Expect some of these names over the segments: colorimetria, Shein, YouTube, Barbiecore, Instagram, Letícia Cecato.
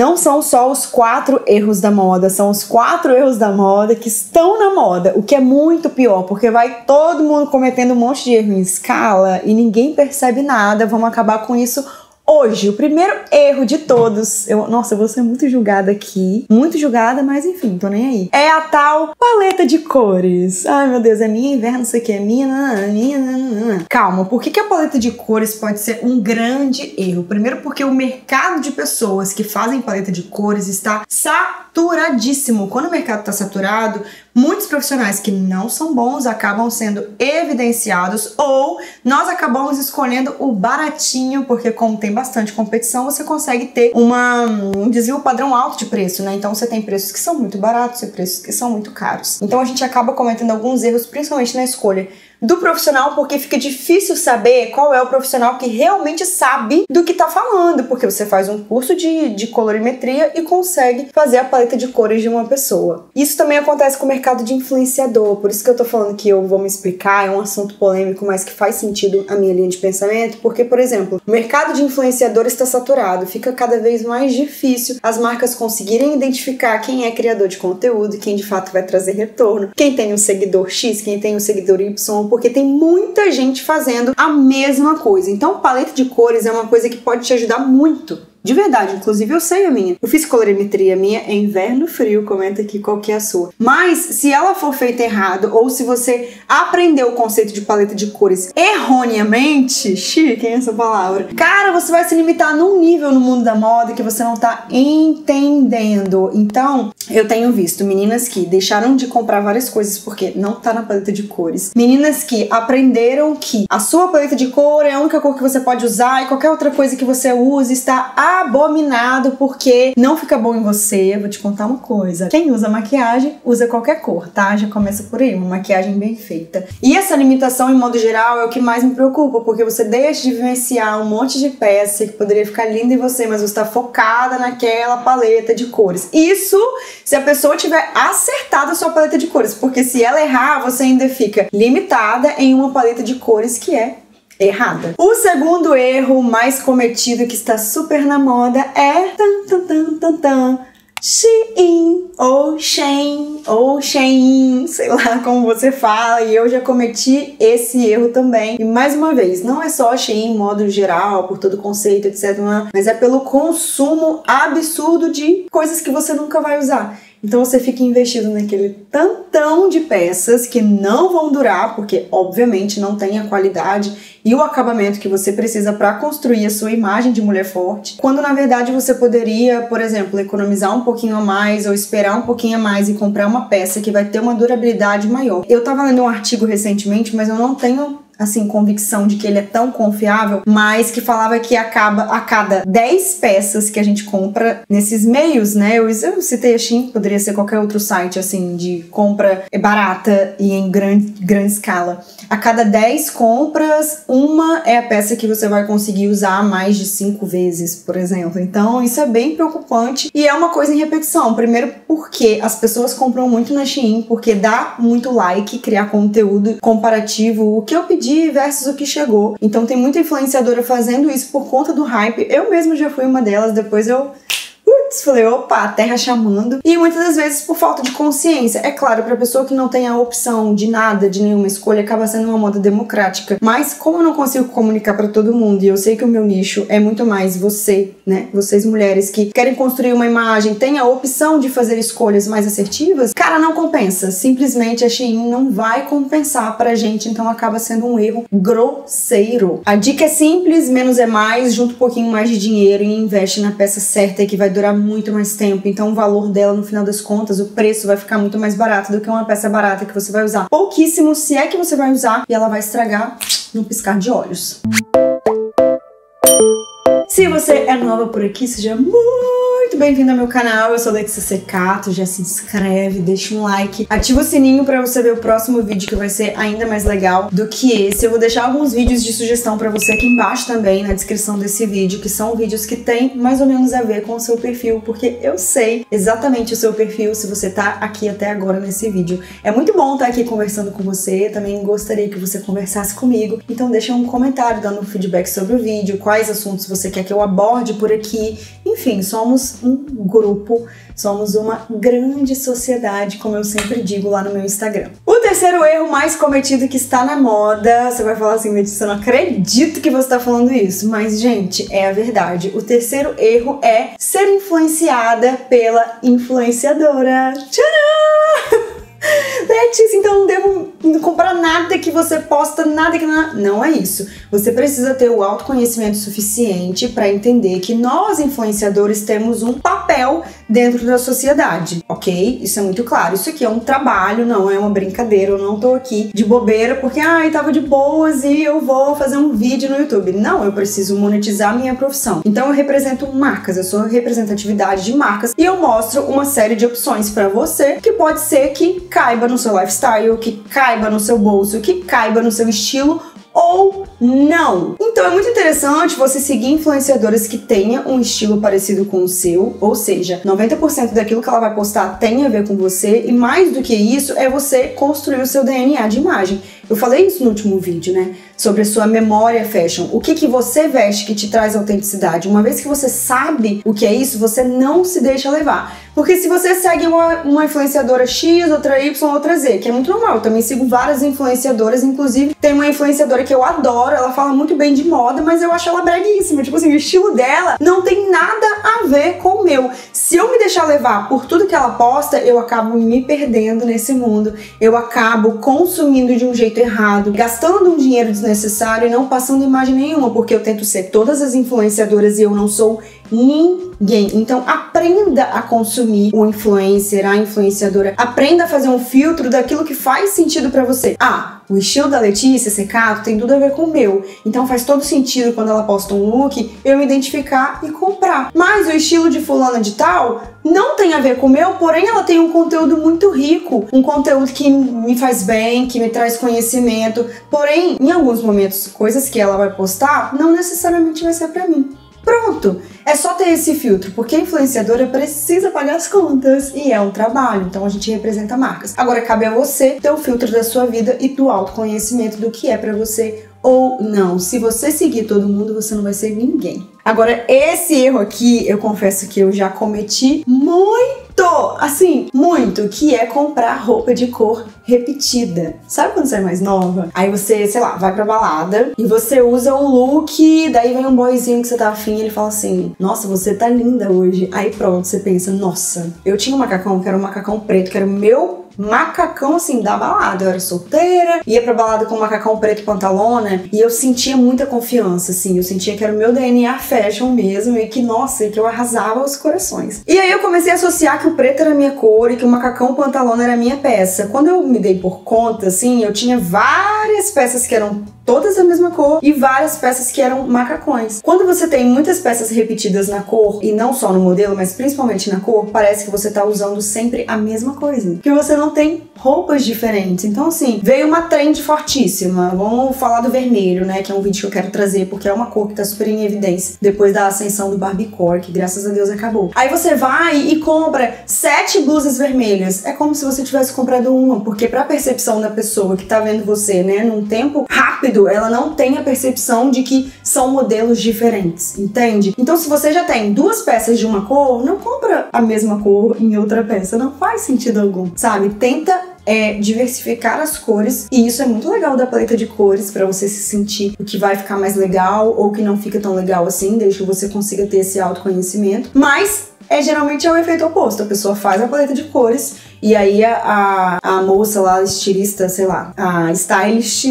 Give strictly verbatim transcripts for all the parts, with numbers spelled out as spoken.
Não são só os quatro erros da moda, são os quatro erros da moda que estão na moda, o que é muito pior, porque vai todo mundo cometendo um monte de erro em escala e ninguém percebe nada. Vamos acabar com isso hoje. O primeiro erro de todos, eu, nossa, eu vou ser muito julgada aqui, muito julgada, mas enfim, tô nem aí, é a tal paleta de cores. Ai meu Deus, é minha, inverno, isso aqui é minha, não, minha, não. Calma, por que que a paleta de cores pode ser um grande erro? Primeiro porque o mercado de pessoas que fazem paleta de cores está saturadíssimo. Quando o mercado tá saturado, muitos profissionais que não são bons acabam sendo evidenciados, ou nós acabamos escolhendo o baratinho, porque como tem bastante competição, você consegue ter uma, um desvio padrão alto de preço, né? Então você tem preços que são muito baratos e preços que são muito caros. Então a gente acaba cometendo alguns erros, principalmente na escolha do profissional, porque fica difícil saber qual é o profissional que realmente sabe do que tá falando, porque você faz um curso de, de colorimetria e consegue fazer a paleta de cores de uma pessoa. Isso também acontece com o mercado de influenciador, por isso que eu tô falando que eu vou me explicar, é um assunto polêmico, mas que faz sentido a minha linha de pensamento, porque, por exemplo, o mercado de influenciador está saturado, fica cada vez mais difícil as marcas conseguirem identificar quem é criador de conteúdo, quem de fato vai trazer retorno, quem tem um seguidor X, quem tem um seguidor Y, porque tem muita gente fazendo a mesma coisa. Então, paleta de cores é uma coisa que pode te ajudar muito. De verdade, inclusive eu sei a minha. Eu fiz colorimetria, minha é inverno frio, comenta aqui qual que é a sua. Mas se ela for feita errado, ou se você aprendeu o conceito de paleta de cores erroneamente, chique, hein, essa palavra? Cara, você vai se limitar num nível no mundo da moda que você não tá entendendo. Então, eu tenho visto meninas que deixaram de comprar várias coisas porque não tá na paleta de cores. Meninas que aprenderam que a sua paleta de cor é a única cor que você pode usar e qualquer outra coisa que você use está abominado porque não fica bom em você. Eu vou te contar uma coisa, quem usa maquiagem usa qualquer cor, tá? Já começa por aí, uma maquiagem bem feita. E essa limitação, em modo geral, é o que mais me preocupa, porque você deixa de vivenciar um monte de peça que poderia ficar linda em você, mas você está focada naquela paleta de cores. Isso se a pessoa tiver acertado a sua paleta de cores, porque se ela errar, você ainda fica limitada em uma paleta de cores que é errada. O segundo erro mais cometido, que está super na moda, é tan, tan, tan, tan, tan. Shein ou Shein ou Shein, sei lá como você fala, e eu já cometi esse erro também. E mais uma vez, não é só Shein em modo geral, por todo o conceito, etcétera, mas é pelo consumo absurdo de coisas que você nunca vai usar. Então você fica investido naquele tantão de peças que não vão durar, porque obviamente não tem a qualidade e o acabamento que você precisa para construir a sua imagem de mulher forte, quando na verdade você poderia, por exemplo, economizar um pouquinho a mais ou esperar um pouquinho a mais e comprar uma peça que vai ter uma durabilidade maior. Eu tava lendo um artigo recentemente, mas eu não tenho assim, convicção de que ele é tão confiável, mas que falava que acaba a cada dez peças que a gente compra nesses meios, né? Eu, eu citei a Shein, poderia ser qualquer outro site, assim, de compra barata e em grande, grande escala. A cada dez compras, uma é a peça que você vai conseguir usar mais de cinco vezes, por exemplo. Então, isso é bem preocupante e é uma coisa em repetição. Primeiro, porque as pessoas compram muito na Shein, porque dá muito like criar conteúdo comparativo, o que eu pedi versus o que chegou. Então tem muita influenciadora fazendo isso por conta do hype. Eu mesma já fui uma delas, depois eu Putz, falei, opa, a terra chamando. E muitas das vezes por falta de consciência. É claro, pra pessoa que não tem a opção de nada, de nenhuma escolha, acaba sendo uma moda democrática. Mas como eu não consigo comunicar pra todo mundo, e eu sei que o meu nicho é muito mais você, né? Vocês mulheres que querem construir uma imagem, têm a opção de fazer escolhas mais assertivas, cara, não compensa. Simplesmente a Shein não vai compensar pra gente, então acaba sendo um erro grosseiro. A dica é simples, menos é mais, junta um pouquinho mais de dinheiro e investe na peça certa que vai durar durar muito mais tempo, então o valor dela no final das contas, o preço vai ficar muito mais barato do que uma peça barata que você vai usar pouquíssimo, se é que você vai usar, e ela vai estragar num piscar de olhos. Se você é nova por aqui, seja muito bem-vindo ao meu canal, eu sou Letícia Cecato, já se inscreve, deixa um like, ativa o sininho pra você ver o próximo vídeo que vai ser ainda mais legal do que esse. Eu vou deixar alguns vídeos de sugestão pra você aqui embaixo também, na descrição desse vídeo, que são vídeos que tem mais ou menos a ver com o seu perfil, porque eu sei exatamente o seu perfil se você tá aqui até agora nesse vídeo. É muito bom estar aqui conversando com você, também gostaria que você conversasse comigo, então deixa um comentário dando um feedback sobre o vídeo, quais assuntos você quer que eu aborde por aqui, enfim, somos um um grupo, somos uma grande sociedade, como eu sempre digo lá no meu Instagram. O terceiro erro mais cometido que está na moda, você vai falar assim, Letícia, eu não acredito que você está falando isso, mas gente, é a verdade. O terceiro erro é ser influenciada pela influenciadora. Tcharam! Letícia, então não devo comprar nada que você posta, nada que... Não, não é isso. Você precisa ter o autoconhecimento suficiente para entender que nós, influenciadores, temos um papel dentro da sociedade, ok? Isso é muito claro. Isso aqui é um trabalho, não é uma brincadeira. Eu não tô aqui de bobeira porque, ai, tava de boas e eu vou fazer um vídeo no YouTube. Não, eu preciso monetizar a minha profissão. Então eu represento marcas, eu sou representatividade de marcas e eu mostro uma série de opções para você que pode ser que caiba no seu lifestyle, que caiba no seu bolso, que caiba no seu estilo ou não. Então é muito interessante você seguir influenciadoras que tenha um estilo parecido com o seu, ou seja, noventa por cento daquilo que ela vai postar tem a ver com você e mais do que isso é você construir o seu D N A de imagem. Eu falei isso no último vídeo, né? Sobre a sua memória fashion. O que que você veste que te traz autenticidade? Uma vez que você sabe o que é isso, você não se deixa levar. Porque se você segue uma, uma influenciadora X, outra Y, outra Z, que é muito normal. Eu também sigo várias influenciadoras, inclusive tem uma influenciadora que eu adoro, ela fala muito bem de moda, mas eu acho ela breguíssima. Tipo assim, o estilo dela não tem nada a ver com o meu. Se eu me deixar levar por tudo que ela posta, eu acabo me perdendo nesse mundo. Eu acabo consumindo de um jeito errado, gastando um dinheiro desnecessário e não passando imagem nenhuma, porque eu tento ser todas as influenciadoras e eu não sou ninguém. Então aprenda a consumir o influencer, a influenciadora, aprenda a fazer um filtro daquilo que faz sentido pra você. Ah, o estilo da Letícia Cecato tem tudo a ver com o meu, então faz todo sentido quando ela posta um look eu me identificar e comprar. Mas o estilo de fulana de tal não tem a ver com o meu, porém ela tem um conteúdo muito rico, um conteúdo que me faz bem, que me traz conhecimento, porém em alguns momentos coisas que ela vai postar não necessariamente vai ser pra mim. Pronto! É só ter esse filtro, porque a influenciadora precisa pagar as contas e é um trabalho, então a gente representa marcas. Agora cabe a você ter o filtro da sua vida e do autoconhecimento do que é pra você ou não. Se você seguir todo mundo, você não vai ser ninguém. Agora, esse erro aqui, eu confesso que eu já cometi muito. Assim, muito, que é comprar roupa de cor repetida. Sabe quando você é mais nova? Aí você, sei lá, vai pra balada e você usa um look, daí vem um boyzinho que você tá afim e ele fala assim, nossa, você tá linda hoje. Aí pronto, você pensa, nossa, eu tinha um macacão que era um macacão preto, que era o meu macacão, assim, da balada. Eu era solteira, ia pra balada com um macacão preto e pantalona e eu sentia muita confiança, assim, eu sentia que era o meu D N A fashion mesmo e que, nossa, que eu arrasava os corações. E aí eu comecei a associar que o preto era a minha cor e que o macacão pantalona era a minha peça. Quando eu me dei por conta, assim, eu tinha várias peças que eram todas da mesma cor e várias peças que eram macacões. Quando você tem muitas peças repetidas na cor, e não só no modelo, mas principalmente na cor, parece que você tá usando sempre a mesma coisa, porque você não tem roupas diferentes. Então assim, veio uma trend fortíssima, vamos falar do vermelho, né, que é um vídeo que eu quero trazer, porque é uma cor que tá super em evidência depois da ascensão do Barbiecore, que graças a Deus acabou. Aí você vai e compra sete blusas vermelhas, é como se você tivesse comprado uma, porque pra percepção da pessoa que tá vendo você, né, num tempo rápido, ela não tem a percepção de que são modelos diferentes, entende? Então se você já tem duas peças de uma cor, não compra a mesma cor em outra peça, não faz sentido algum, sabe? Tenta é, diversificar as cores, e isso é muito legal da paleta de cores, pra você se sentir o que vai ficar mais legal ou que não fica tão legal assim, desde que você consiga ter esse autoconhecimento, mas é geralmente é o efeito oposto, a pessoa faz a paleta de cores e aí a, a, a moça lá, a estilista, sei lá, a stylist,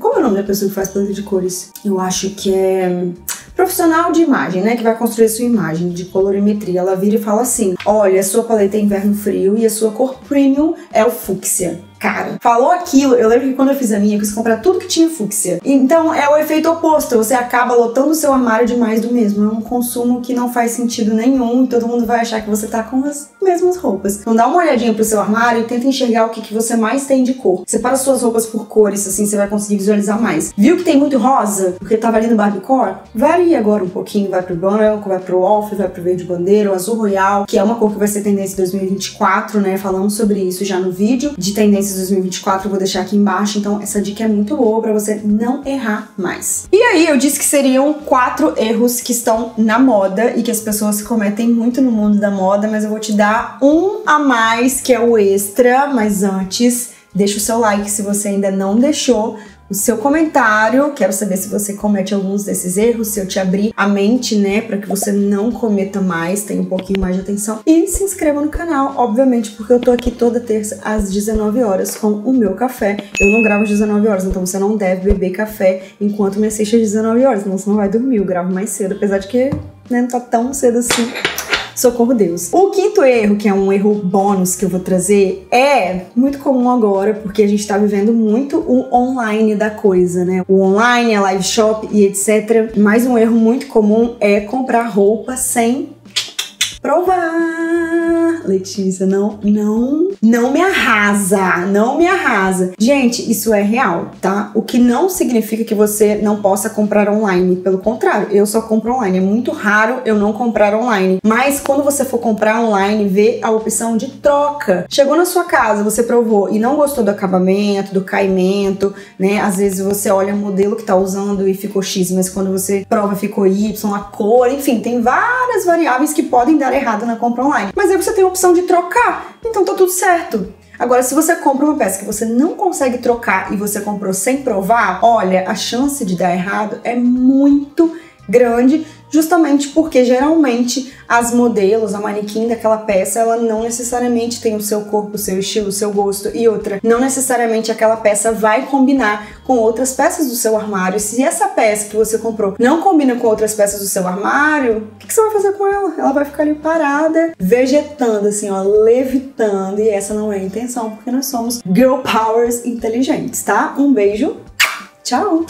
qual é o nome da pessoa que faz paleta de cores? Eu acho que é profissional de imagem, né? Que vai construir sua imagem de colorimetria. Ela vira e fala assim, olha, a sua paleta é inverno frio e a sua cor premium é o fúcsia. Cara, falou aquilo, eu lembro que quando eu fiz a minha eu quis comprar tudo que tinha fúcsia. Então é o efeito oposto, você acaba lotando o seu armário de mais do mesmo. É um consumo que não faz sentido nenhum e todo mundo vai achar que você tá com as mesmas roupas. Então dá uma olhadinha pro seu armário e tenta enxergar o que, que você mais tem de cor. Separa suas roupas por cores, assim você vai conseguir visualizar mais. Viu que tem muito rosa? Porque tava ali no Barbiecore? Varia agora um pouquinho, vai pro branco, vai pro off, vai pro verde bandeira, o azul royal, que é uma cor que vai ser tendência em dois mil e vinte e quatro, né? Falamos sobre isso já no vídeo de tendências de dois mil e vinte e quatro, eu vou deixar aqui embaixo, então essa dica é muito boa pra você não errar mais. E aí eu disse que seriam quatro erros que estão na moda e que as pessoas cometem muito no mundo da moda, mas eu vou te dar um a mais, que é o extra, mas antes, deixa o seu like se você ainda não deixou, o seu comentário, quero saber se você comete alguns desses erros, se eu te abrir a mente, né, para que você não cometa mais, tenha um pouquinho mais de atenção. E se inscreva no canal, obviamente, porque eu tô aqui toda terça às dezenove horas com o meu café. Eu não gravo às dezenove horas, então você não deve beber café enquanto me assiste às dezenove horas, senão você não vai dormir, eu gravo mais cedo, apesar de que, né, não tá tão cedo assim. Socorro Deus. O quinto erro, que é um erro bônus que eu vou trazer, é muito comum agora, porque a gente tá vivendo muito o online da coisa, né? O online, a live shop e etcétera. Mas um erro muito comum é comprar roupa sem provar. Letícia, não, não, não me arrasa, não me arrasa. Gente, isso é real, tá? O que não significa que você não possa comprar online. Pelo contrário, eu só compro online. É muito raro eu não comprar online. Mas quando você for comprar online, vê a opção de troca. Chegou na sua casa, você provou e não gostou do acabamento, do caimento, né? Às vezes você olha o modelo que tá usando e ficou X, mas quando você prova ficou Y, a cor, enfim, tem várias variáveis que podem dar errado na compra online, mas aí você tem a opção de trocar, então tá tudo certo. Agora, se você compra uma peça que você não consegue trocar e você comprou sem provar, olha, a chance de dar errado é muito grande, justamente porque geralmente as modelos, a manequim daquela peça, ela não necessariamente tem o seu corpo, o seu estilo, o seu gosto e outra. Não necessariamente aquela peça vai combinar com outras peças do seu armário. Se essa peça que você comprou não combina com outras peças do seu armário, o que, que você vai fazer com ela? Ela vai ficar ali parada, vegetando assim, ó, levitando. E essa não é a intenção, porque nós somos girl powers inteligentes, tá? Um beijo, tchau!